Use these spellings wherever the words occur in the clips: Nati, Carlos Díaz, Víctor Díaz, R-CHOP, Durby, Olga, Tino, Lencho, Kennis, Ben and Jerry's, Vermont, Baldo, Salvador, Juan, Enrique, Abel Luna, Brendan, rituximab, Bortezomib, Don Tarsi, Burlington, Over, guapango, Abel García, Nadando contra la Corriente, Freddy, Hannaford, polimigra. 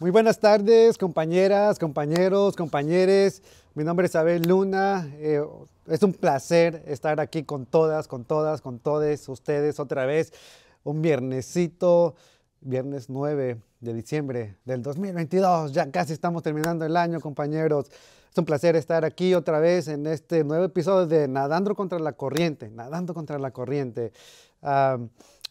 Muy buenas tardes, compañeras, compañeros, compañeres. Mi nombre es Abel Luna. Es un placer estar aquí con todas, con todes ustedes otra vez. Un viernesito, viernes 9 de diciembre del 2022. Ya casi estamos terminando el año, compañeros. Es un placer estar aquí otra vez en este nuevo episodio de Nadando contra la Corriente. Nadando contra la Corriente.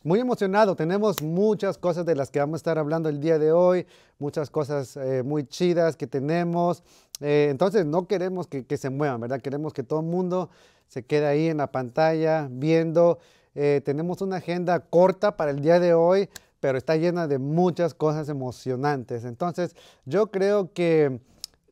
Muy emocionado, tenemos muchas cosas de las que vamos a estar hablando el día de hoy, muchas cosas muy chidas que tenemos, entonces no queremos que se muevan, ¿verdad? Queremos que todo el mundo se quede ahí en la pantalla viendo. Tenemos una agenda corta para el día de hoy, pero está llena de muchas cosas emocionantes, entonces yo creo que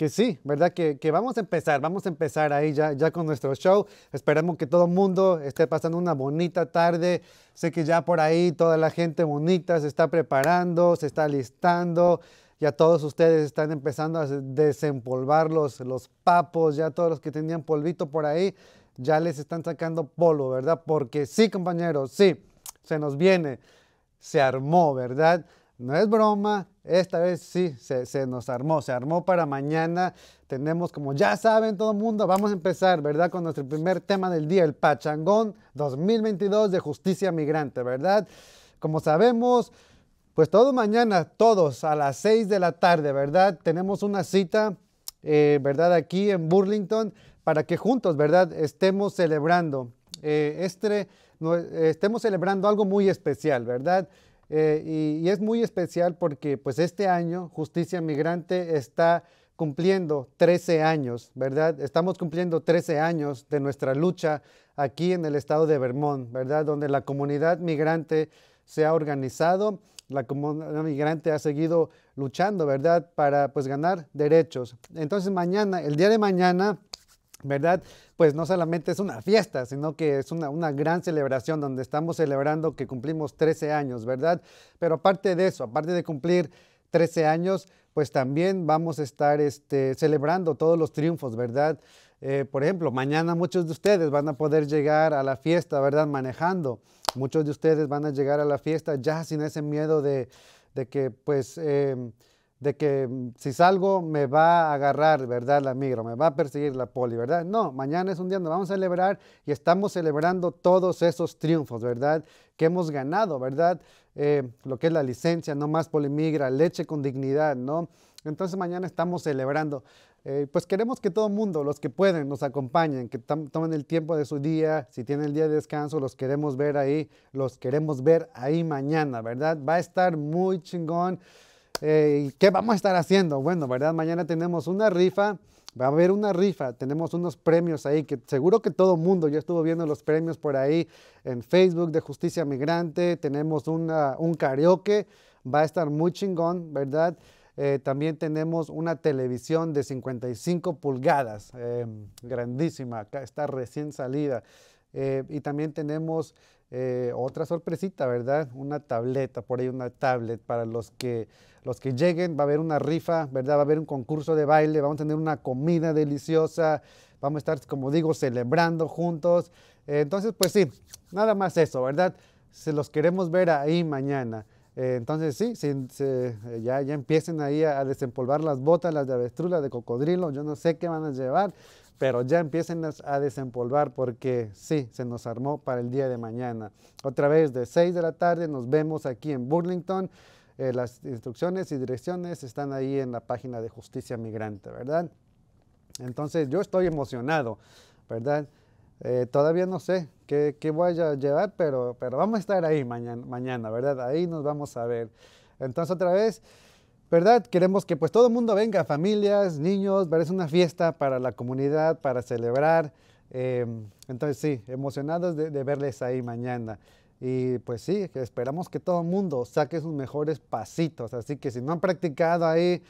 sí, ¿verdad? Que vamos a empezar ahí ya con nuestro show. Esperemos que todo el mundo esté pasando una bonita tarde. Sé que ya por ahí toda la gente bonita se está preparando, se está listando. Ya todos ustedes están empezando a desempolvar los papos. Ya todos los que tenían polvito por ahí, ya les están sacando polvo, ¿verdad? Porque sí, compañeros, sí, se nos viene. Se armó, ¿verdad? No es broma, esta vez sí, se nos armó, para mañana. Tenemos, como ya saben todo el mundo, vamos a empezar, ¿verdad? Con nuestro primer tema del día, el Pachangón 2022 de Justicia Migrante, ¿verdad? Como sabemos, pues todo mañana, todos a las 6 de la tarde, ¿verdad? Tenemos una cita, ¿verdad? Aquí en Burlington, para que juntos, ¿verdad? Estemos celebrando, estemos celebrando algo muy especial, ¿verdad? Y es muy especial porque pues este año Justicia Migrante está cumpliendo 13 años, ¿verdad? Estamos cumpliendo 13 años de nuestra lucha aquí en el estado de Vermont, ¿verdad? Donde la comunidad migrante se ha organizado, la comunidad migrante ha seguido luchando, ¿verdad? Para pues ganar derechos. Entonces mañana, el día de mañana, ¿verdad? Pues no solamente es una fiesta, sino que es una gran celebración donde estamos celebrando que cumplimos 13 años, ¿verdad? Pero aparte de eso, aparte de cumplir 13 años, pues también vamos a estar celebrando todos los triunfos, ¿verdad? Por ejemplo, mañana muchos de ustedes van a poder llegar a la fiesta, ¿verdad? Manejando. Muchos de ustedes van a llegar a la fiesta ya sin ese miedo de que, pues... de que si salgo me va a agarrar, ¿verdad? La migra, me va a perseguir la poli, ¿verdad? No, mañana es un día donde vamos a celebrar y estamos celebrando todos esos triunfos, ¿verdad? Que hemos ganado, ¿verdad? Lo que es la licencia, no más polimigra, leche con dignidad, ¿no? Entonces mañana estamos celebrando. Pues queremos que todo el mundo, los que pueden, nos acompañen, que tomen el tiempo de su día, si tienen el día de descanso, los queremos ver ahí mañana, ¿verdad? Va a estar muy chingón. ¿Qué vamos a estar haciendo? Bueno, ¿verdad? Mañana tenemos una rifa, va a haber una rifa, tenemos unos premios ahí que seguro que todo mundo ya estuvo viendo los premios por ahí en Facebook de Justicia Migrante, tenemos un karaoke, va a estar muy chingón, ¿verdad? También tenemos una televisión de 55 pulgadas, grandísima, acá está recién salida, y también tenemos otra sorpresita, ¿verdad? Una tableta, por ahí una tablet para los que lleguen. Va a haber una rifa, ¿verdad? Va a haber un concurso de baile, vamos a tener una comida deliciosa, vamos a estar, como digo, celebrando juntos. Entonces, pues sí, nada más eso, ¿verdad? Se los queremos ver ahí mañana. Entonces, sí, ya empiecen ahí a desempolvar las botas, las de avestruz, las de cocodrilo, yo no sé qué van a llevar, pero ya empiecen a desempolvar porque sí, se nos armó para el día de mañana. Otra vez, de 6 de la tarde, nos vemos aquí en Burlington. Las instrucciones y direcciones están ahí en la página de Justicia Migrante, ¿verdad? Entonces, yo estoy emocionado, ¿verdad? Todavía no sé qué voy a llevar, pero vamos a estar ahí mañana, ¿verdad? Ahí nos vamos a ver. Entonces, otra vez... ¿verdad? Queremos que pues todo el mundo venga, familias, niños, ¿verdad? Es una fiesta para la comunidad, para celebrar. Entonces sí, emocionados de verles ahí mañana. Y pues sí, esperamos que todo el mundo saque sus mejores pasitos. Así que si no han practicado ahí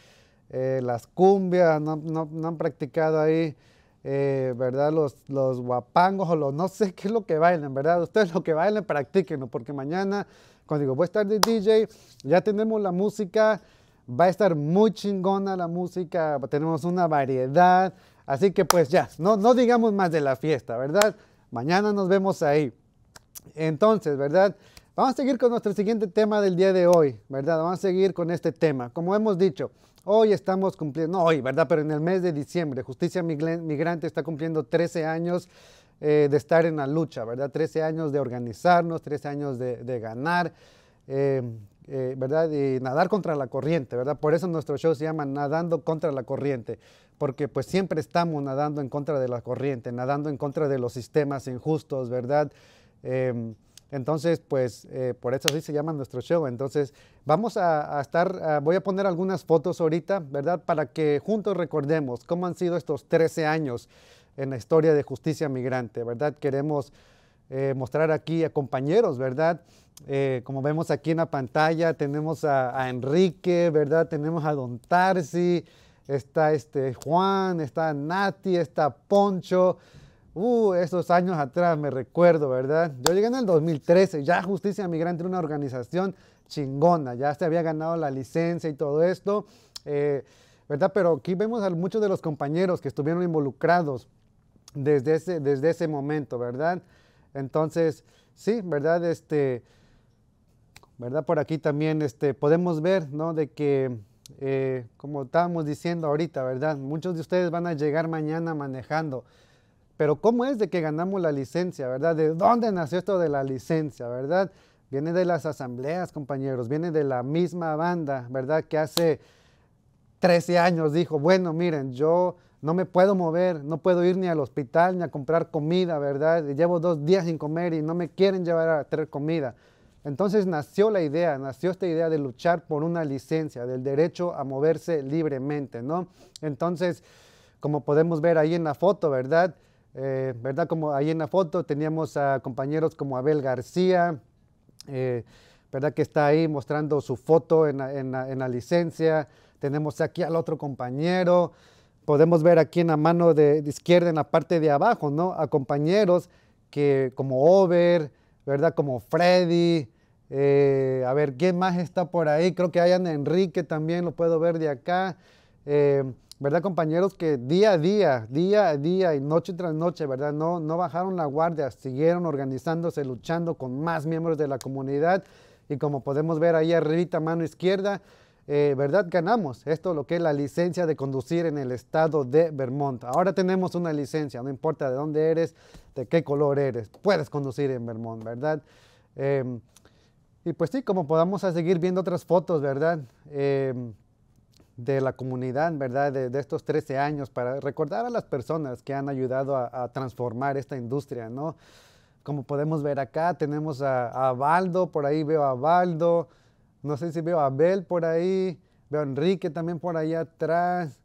las cumbias, no han practicado ahí, ¿verdad? Los guapangos o no sé qué es lo que bailan, ¿verdad? Ustedes lo que bailan, practíquenlo, porque mañana, cuando digo, voy a estar de DJ, ya tenemos la música. Va a estar muy chingona la música, tenemos una variedad, así que pues ya, no digamos más de la fiesta, ¿verdad? Mañana nos vemos ahí. Entonces, ¿verdad? Vamos a seguir con nuestro siguiente tema del día de hoy, ¿verdad? Vamos a seguir con este tema. Como hemos dicho, hoy estamos cumpliendo, no hoy, ¿verdad? Pero en el mes de diciembre, Justicia Migrante está cumpliendo 13 años de estar en la lucha, ¿verdad? 13 años de organizarnos, 13 años de ganar, ¿verdad? Y nadar contra la corriente, ¿verdad? Por eso nuestro show se llama Nadando contra la Corriente, porque pues siempre estamos nadando en contra de la corriente, nadando en contra de los sistemas injustos, ¿verdad? Entonces, pues, por eso así se llama nuestro show. Entonces, vamos a estar, voy a poner algunas fotos ahorita, ¿verdad? Para que juntos recordemos cómo han sido estos 13 años en la historia de Justicia Migrante, ¿verdad? Queremos mostrar aquí a compañeros, ¿verdad? Como vemos aquí en la pantalla, tenemos a Enrique, ¿verdad? Tenemos a Don Tarsi, está Juan, está Nati, está Poncho. Esos años atrás me recuerdo, ¿verdad? Yo llegué en el 2013, ya Justicia Migrante era una organización chingona, ya se había ganado la licencia y todo esto, ¿verdad? Pero aquí vemos a muchos de los compañeros que estuvieron involucrados desde ese momento, ¿verdad? Entonces, sí, ¿verdad? ¿Verdad? Por aquí también podemos ver, ¿no? De que, como estábamos diciendo ahorita, ¿verdad? Muchos de ustedes van a llegar mañana manejando. Pero ¿cómo es de que ganamos la licencia, verdad? ¿De dónde nació esto de la licencia, verdad? Viene de las asambleas, compañeros, viene de la misma banda, ¿verdad? Que hace 13 años dijo, bueno, miren, yo no me puedo mover, no puedo ir ni al hospital ni a comprar comida, ¿verdad? Llevo 2 días sin comer y no me quieren llevar a traer comida. Entonces nació la idea, nació esta idea de luchar por una licencia, del derecho a moverse libremente, ¿no? Entonces, como podemos ver ahí en la foto, ¿verdad? ¿Verdad? Como ahí en la foto teníamos a compañeros como Abel García, ¿verdad? Que está ahí mostrando su foto en la licencia. Tenemos aquí al otro compañero. Podemos ver aquí en la mano de izquierda, en la parte de abajo, ¿no? A compañeros que, como Over, ¿verdad? Como Freddy. A ver, ¿quién más está por ahí? Creo que hay a Enrique también, lo puedo ver de acá. ¿Verdad, compañeros? Que día a día y noche tras noche, ¿verdad? No bajaron la guardia, siguieron organizándose, luchando con más miembros de la comunidad. Y como podemos ver ahí arribita, mano izquierda, ¿verdad? Ganamos esto, lo que es la licencia de conducir en el estado de Vermont. Ahora tenemos una licencia, no importa de dónde eres, de qué color eres, puedes conducir en Vermont, ¿verdad? Y pues sí, como podamos a seguir viendo otras fotos, ¿verdad? De la comunidad, ¿verdad? De estos 13 años, para recordar a las personas que han ayudado a transformar esta industria, ¿no? Como podemos ver acá, tenemos a Baldo, por ahí veo a Baldo, no sé si veo a Abel por ahí, veo a Enrique también por ahí atrás,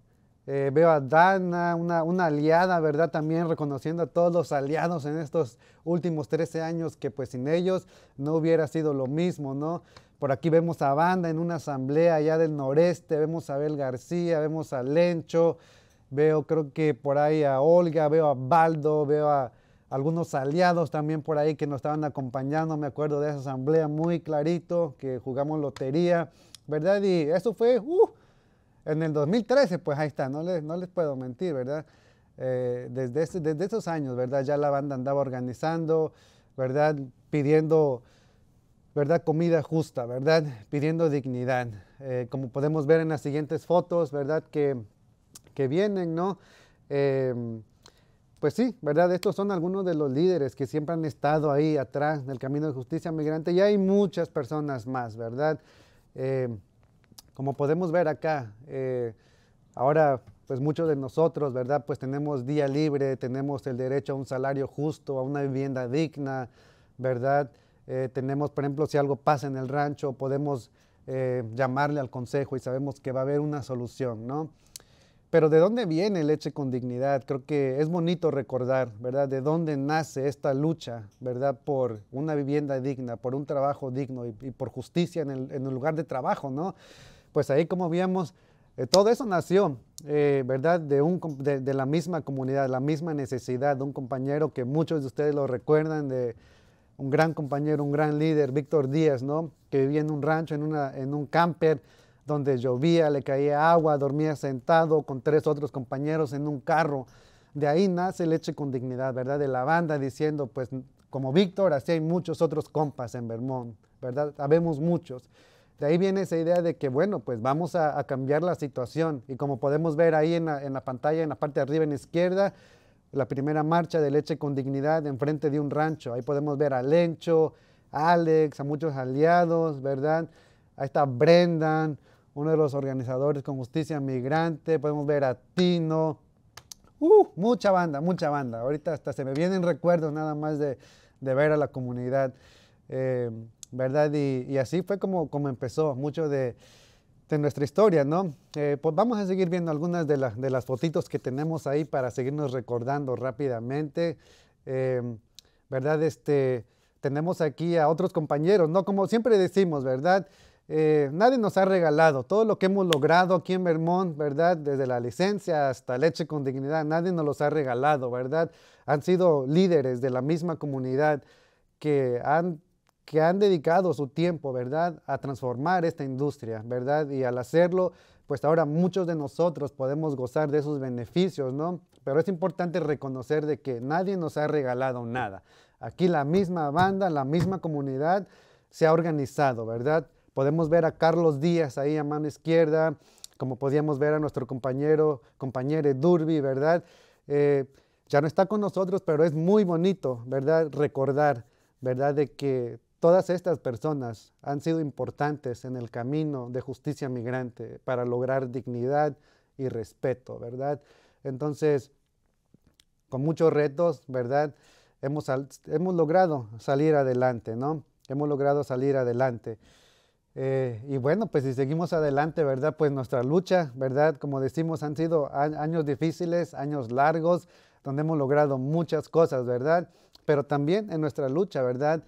veo a Dana, una aliada, ¿verdad? También reconociendo a todos los aliados en estos últimos 13 años, que pues sin ellos no hubiera sido lo mismo, ¿no? Por aquí vemos a Banda en una asamblea allá del noreste, vemos a Abel García, vemos a Lencho, veo creo que por ahí a Olga, veo a Baldo, veo a algunos aliados también por ahí que nos estaban acompañando, me acuerdo de esa asamblea muy clarito, que jugamos lotería, ¿verdad? Y eso fue en el 2013, pues ahí está, no les puedo mentir, ¿verdad? Desde esos años, ¿verdad? Ya la banda andaba organizando, ¿verdad? Pidiendo, ¿verdad? Comida justa, ¿verdad? Pidiendo dignidad. Como podemos ver en las siguientes fotos, ¿verdad? Que vienen, ¿no? Pues sí, ¿verdad? Estos son algunos de los líderes que siempre han estado ahí atrás del camino de Justicia Migrante, y hay muchas personas más, ¿verdad? Como podemos ver acá, ahora pues muchos de nosotros, ¿verdad? Pues tenemos día libre, tenemos el derecho a un salario justo, a una vivienda digna, ¿verdad? Tenemos, por ejemplo, si algo pasa en el rancho, podemos llamarle al consejo y sabemos que va a haber una solución, ¿no? Pero ¿de dónde viene Leche con Dignidad? Creo que es bonito recordar, ¿verdad? ¿De dónde nace esta lucha, ¿verdad? Por una vivienda digna, por un trabajo digno y por justicia en el lugar de trabajo, ¿no? Pues ahí, como veíamos, todo eso nació, ¿verdad? De la misma comunidad, la misma necesidad de un compañero que muchos de ustedes lo recuerdan, de un gran compañero, un gran líder, Víctor Díaz, ¿no? Que vivía en un rancho, en un camper, donde llovía, le caía agua, dormía sentado con 3 otros compañeros en un carro. De ahí nace Leche con Dignidad, ¿verdad? De la banda diciendo, pues como Víctor, así hay muchos otros compas en Vermont, ¿verdad? Sabemos muchos. De ahí viene esa idea de que, bueno, pues vamos a cambiar la situación. Y como podemos ver ahí en la pantalla, en la parte de arriba en la izquierda, la primera marcha de Leche con Dignidad enfrente de un rancho. Ahí podemos ver a Lencho, a Alex, a muchos aliados, ¿verdad? Ahí está Brendan, uno de los organizadores con Justicia Migrante. Podemos ver a Tino. Mucha banda, mucha banda. Ahorita hasta se me vienen recuerdos nada más de ver a la comunidad, ¿verdad? Y así fue como empezó mucho de nuestra historia, ¿no? Pues vamos a seguir viendo algunas de las fotitos que tenemos ahí para seguirnos recordando rápidamente, ¿verdad? Tenemos aquí a otros compañeros, ¿no? Como siempre decimos, ¿verdad? Nadie nos ha regalado todo lo que hemos logrado aquí en Vermont, ¿verdad? Desde la licencia hasta Leche con Dignidad, nadie nos los ha regalado, ¿verdad? Han sido líderes de la misma comunidad que han dedicado su tiempo, ¿verdad?, a transformar esta industria, ¿verdad? Y al hacerlo, pues ahora muchos de nosotros podemos gozar de esos beneficios, ¿no? Pero es importante reconocer de que nadie nos ha regalado nada. Aquí la misma banda, la misma comunidad se ha organizado, ¿verdad? Podemos ver a Carlos Díaz ahí a mano izquierda, como podíamos ver a nuestro compañero Durby, ¿verdad? Ya no está con nosotros, pero es muy bonito, ¿verdad?, recordar, ¿verdad?, de que todas estas personas han sido importantes en el camino de Justicia Migrante para lograr dignidad y respeto, ¿verdad? Entonces, con muchos retos, ¿verdad?, hemos logrado salir adelante, ¿no? Hemos logrado salir adelante. Y bueno, pues si seguimos adelante, ¿verdad? Pues nuestra lucha, ¿verdad? Como decimos, han sido años difíciles, años largos, donde hemos logrado muchas cosas, ¿verdad? Pero también en nuestra lucha, ¿verdad?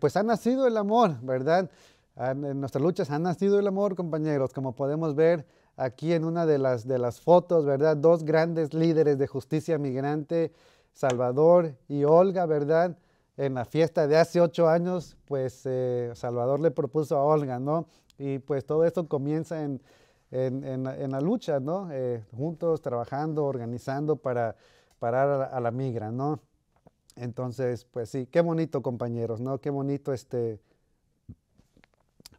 Pues ha nacido el amor, ¿verdad? En nuestras luchas ha nacido el amor, compañeros, como podemos ver aquí en una de las fotos, ¿verdad? Dos grandes líderes de Justicia Migrante, Salvador y Olga, ¿verdad? En la fiesta de hace 8 años, pues Salvador le propuso a Olga, ¿no? Y pues todo esto comienza en la lucha, ¿no? Juntos, trabajando, organizando para parar a la migra, ¿no? Entonces, pues sí, qué bonito, compañeros, ¿no? Qué bonito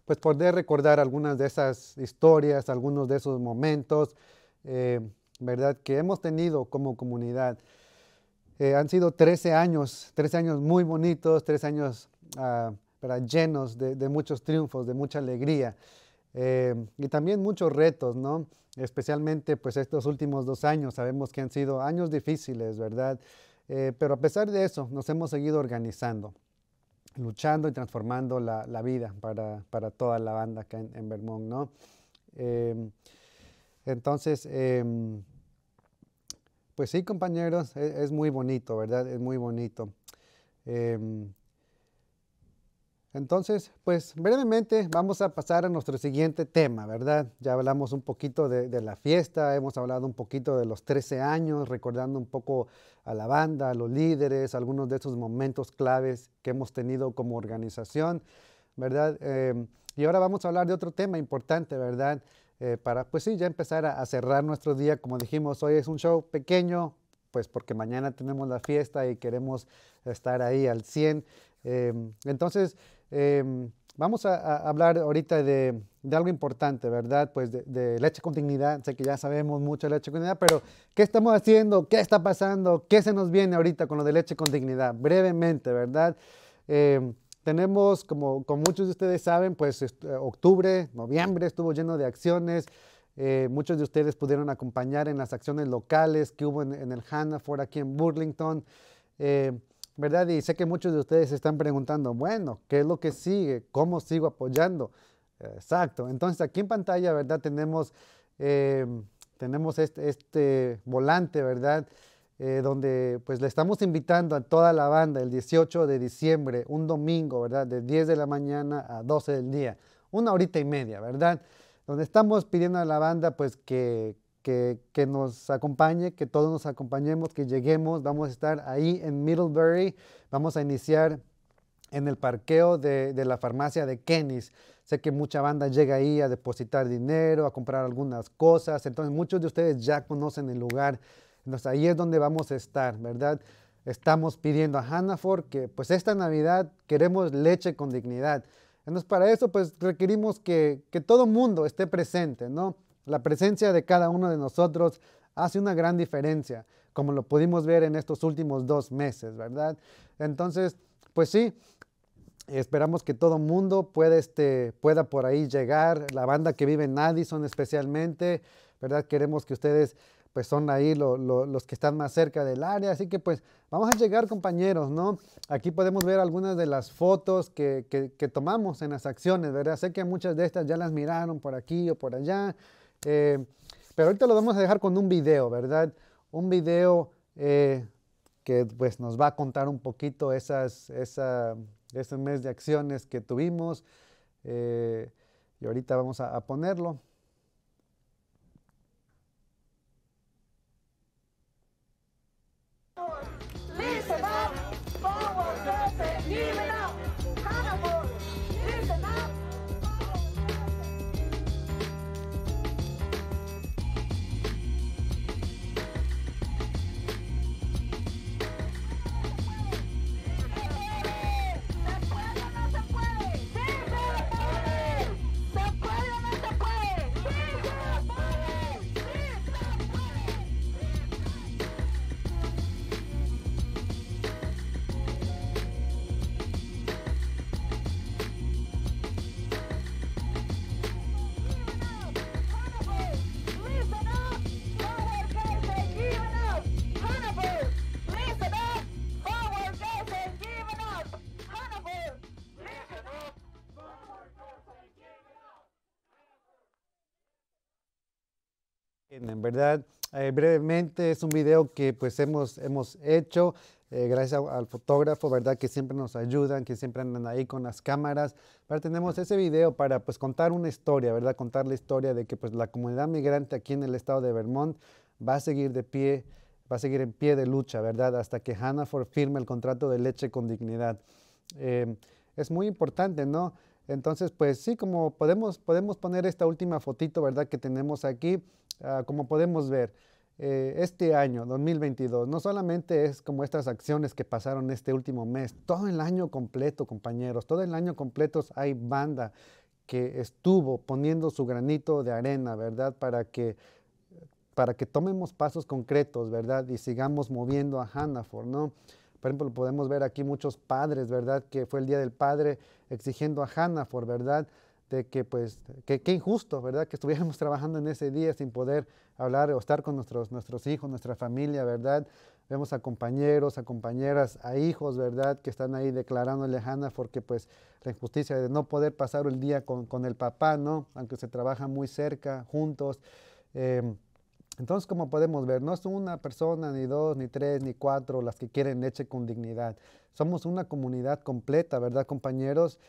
pues poder recordar algunas de esas historias, algunos de esos momentos, ¿verdad? Que hemos tenido como comunidad. Han sido 13 años muy bonitos, 13 años llenos de muchos triunfos, de mucha alegría y también muchos retos, ¿no? Especialmente pues estos últimos 2 años, sabemos que han sido años difíciles, ¿verdad? Pero a pesar de eso, nos hemos seguido organizando, luchando y transformando la vida para toda la banda acá en Vermont, ¿no? Pues sí, compañeros, es muy bonito, ¿verdad? Es muy bonito. Entonces, pues brevemente vamos a pasar a nuestro siguiente tema, ¿verdad? Ya hablamos un poquito de la fiesta, hemos hablado un poquito de los 13 años, recordando un poco a la banda, a los líderes, algunos de esos momentos claves que hemos tenido como organización, ¿verdad? Y ahora vamos a hablar de otro tema importante, ¿verdad? Para, pues sí, ya empezar a cerrar nuestro día. Como dijimos, hoy es un show pequeño, pues porque mañana tenemos la fiesta y queremos estar ahí al 100. Entonces, vamos a hablar ahorita de algo importante, ¿verdad? Pues de Leche con Dignidad. Sé que ya sabemos mucho de Leche con Dignidad, pero ¿qué estamos haciendo? ¿Qué está pasando? ¿Qué se nos viene ahorita con lo de Leche con Dignidad? Brevemente, ¿verdad? Tenemos, como muchos de ustedes saben, pues octubre, noviembre estuvo lleno de acciones. Muchos de ustedes pudieron acompañar en las acciones locales que hubo en el Hannaford, aquí en Burlington, ¿verdad? Y sé que muchos de ustedes se están preguntando, bueno, ¿qué es lo que sigue? ¿Cómo sigo apoyando? Exacto. Entonces, aquí en pantalla, ¿verdad? Tenemos este volante, ¿verdad? Donde pues le estamos invitando a toda la banda el 18 de diciembre, un domingo, ¿verdad? De 10 de la mañana a 12 del día, 1 horita y media, ¿verdad? Donde estamos pidiendo a la banda pues que nos acompañe, que todos nos acompañemos, que lleguemos. Vamos a estar ahí en Middlebury, vamos a iniciar en el parqueo de la farmacia de Kennis. Sé que mucha banda llega ahí a depositar dinero, a comprar algunas cosas, entonces muchos de ustedes ya conocen el lugar. Entonces, ahí es donde vamos a estar, ¿verdad? estamos pidiendo a Hannaford que pues esta Navidad queremos leche con dignidad. Entonces para eso pues requerimos que todo mundo esté presente, ¿no? La presencia de cada uno de nosotros hace una gran diferencia, como lo pudimos ver en estos últimos 2 meses, ¿verdad? Entonces, pues sí, esperamos que todo mundo pueda por ahí llegar, la banda que vive en Addison especialmente, ¿verdad? Queremos que ustedes pues son ahí los que están más cerca del área, así que pues vamos a llegar, compañeros, ¿no? Aquí podemos ver algunas de las fotos que tomamos en las acciones, ¿verdad? Sé que muchas de estas ya las miraron por aquí o por allá, pero ahorita lo vamos a dejar con un video, ¿verdad? Un video que pues nos va a contar un poquito ese mes de acciones que tuvimos, y ahorita vamos a ponerlo. En verdad, brevemente es un video que pues hemos hecho gracias al fotógrafo, ¿verdad? Que siempre nos ayudan, que siempre andan ahí con las cámaras. Pero tenemos ese video para pues contar una historia, ¿verdad? Contar la historia de que pues la comunidad migrante aquí en el estado de Vermont va a seguir de pie, va a seguir en pie de lucha, ¿verdad? Hasta que Hannaford firme el contrato de leche con dignidad. Es muy importante, ¿no? Entonces, pues sí, como podemos poner esta última fotito, ¿verdad? Que tenemos aquí. Como podemos ver, este año 2022 no solamente es como estas acciones que pasaron este último mes, todo el año completo, compañeros, todo el año completo hay banda que estuvo poniendo su granito de arena, ¿verdad? Para que tomemos pasos concretos, ¿verdad? Y sigamos moviendo a Hannaford, ¿no? Por ejemplo, podemos ver aquí muchos padres, ¿verdad? Que fue el Día del Padre exigiendo a Hannaford, ¿verdad? De que pues, qué injusto, ¿verdad? Que estuviéramos trabajando en ese día sin poder hablar o estar con nuestros hijos, nuestra familia, ¿verdad? Vemos a compañeros, a compañeras, a hijos, ¿verdad? Que están ahí declarándole a Hannaford que pues la injusticia de no poder pasar el día con el papá, ¿no? Aunque se trabaja muy cerca, juntos. Entonces, como podemos ver, no es una persona, ni dos, ni tres, ni cuatro las que quieren leche con dignidad. Somos una comunidad completa, ¿verdad, compañeros?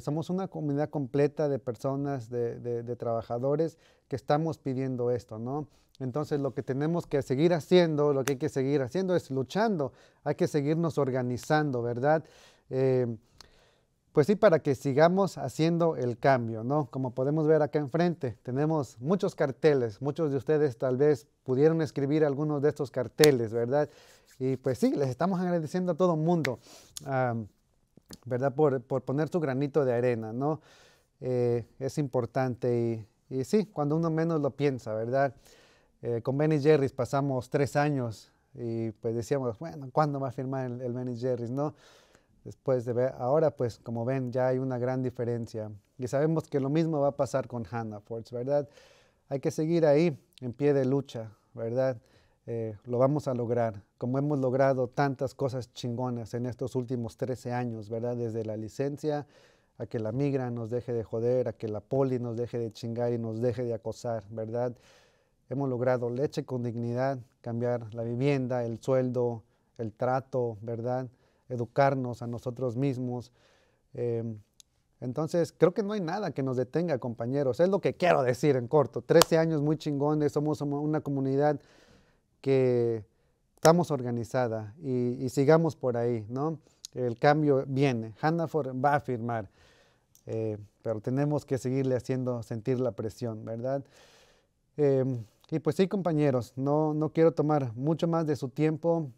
Somos una comunidad completa de personas, de trabajadores que estamos pidiendo esto, ¿no? Entonces, lo que tenemos que seguir haciendo, lo que hay que seguir haciendo es luchando. Hay que seguirnos organizando, ¿verdad? Pues sí, para que sigamos haciendo el cambio, ¿no? Como podemos ver acá enfrente, tenemos muchos carteles. Muchos de ustedes tal vez pudieron escribir algunos de estos carteles, ¿verdad? Y pues sí, les estamos agradeciendo a todo el mundo. ¿Verdad? Por poner su granito de arena, ¿no? Es importante y sí, cuando uno menos lo piensa, ¿verdad? Con Ben and Jerry's pasamos 3 años y pues decíamos, bueno, ¿cuándo va a firmar el Ben and Jerry's, no? Después de ver, ahora pues como ven ya hay una gran diferencia y sabemos que lo mismo va a pasar con Hannaford, ¿verdad? Hay que seguir ahí en pie de lucha, ¿verdad? Lo vamos a lograr, como hemos logrado tantas cosas chingonas en estos últimos 13 años, ¿verdad? Desde la licencia, a que la migra nos deje de joder, a que la poli nos deje de chingar y nos deje de acosar, ¿verdad? Hemos logrado leche con dignidad, cambiar la vivienda, el sueldo, el trato, ¿verdad? Educarnos a nosotros mismos. Entonces, creo que no hay nada que nos detenga, compañeros. Es lo que quiero decir en corto. 13 años muy chingones, somos una comunidad que estamos organizada y sigamos por ahí, ¿no? El cambio viene, Hannaford va a firmar, pero tenemos que seguirle haciendo sentir la presión, ¿verdad? Y pues sí, compañeros, no quiero tomar mucho más de su tiempo,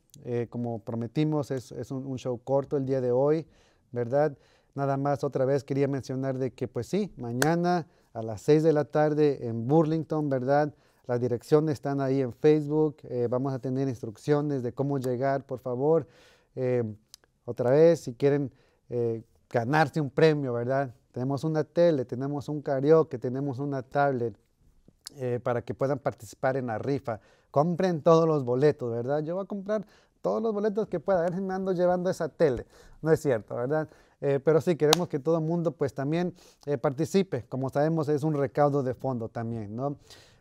Como prometimos, es un show corto el día de hoy, ¿verdad? Nada más otra vez quería mencionar de que, pues sí, mañana a las 6 de la tarde en Burlington, ¿verdad? Las direcciones están ahí en Facebook. Vamos a tener instrucciones de cómo llegar, por favor. Otra vez, si quieren ganarse un premio, ¿verdad? Tenemos una tele, tenemos un karaoke, tenemos una tablet para que puedan participar en la rifa. Compren todos los boletos, ¿verdad? Yo voy a comprar todos los boletos que pueda. A ver si me ando llevando esa tele. No es cierto, ¿verdad? Pero sí, queremos que todo el mundo pues también participe. Como sabemos, es un recaudo de fondo también, ¿no?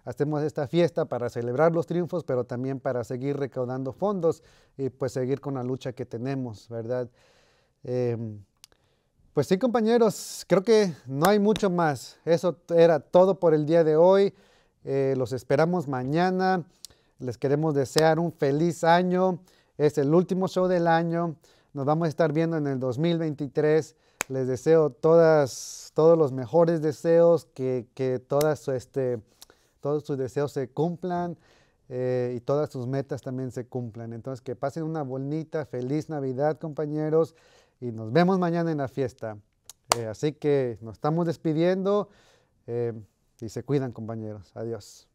Hacemos esta fiesta para celebrar los triunfos, pero también para seguir recaudando fondos y pues seguir con la lucha que tenemos, ¿verdad? Pues sí, compañeros, creo que no hay mucho más. Eso era todo por el día de hoy. Los esperamos mañana. Les queremos desear un feliz año. Es el último show del año. Nos vamos a estar viendo en el 2023. Les deseo todos los mejores deseos, que todos sus deseos se cumplan y todas sus metas también se cumplan. Entonces, que pasen una bonita, feliz Navidad, compañeros, y nos vemos mañana en la fiesta. Así que nos estamos despidiendo y se cuidan, compañeros. Adiós.